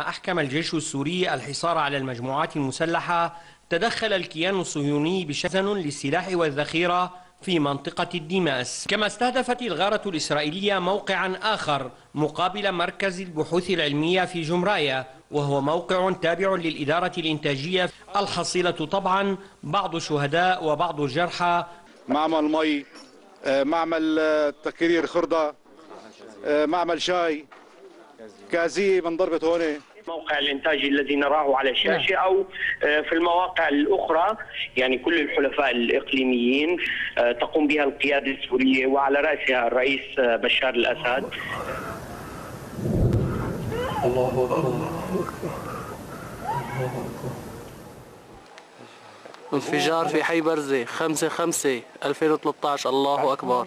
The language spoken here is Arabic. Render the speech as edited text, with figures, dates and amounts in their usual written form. أحكم الجيش السوري الحصار على المجموعات المسلحة، تدخل الكيان الصهيوني بشحن للسلاح والذخيرة في منطقة الدماس. كما استهدفت الغارة الإسرائيلية موقعا آخر مقابل مركز البحوث العلمية في جمرايا، وهو موقع تابع للإدارة الإنتاجية، الحصيلة طبعا بعض الشهداء وبعض الجرحى. معمل مي، معمل تكرير خردة، معمل شاي كازي من ضربة هون. موقع الانتاج الذي نراه على الشاشة أو في المواقع الأخرى، يعني كل الحلفاء الإقليميين تقوم بها القيادة السورية وعلى رأسها الرئيس بشار الاسد. الله أكبر، انفجار في حي برزة 5/5/2013. الله أكبر.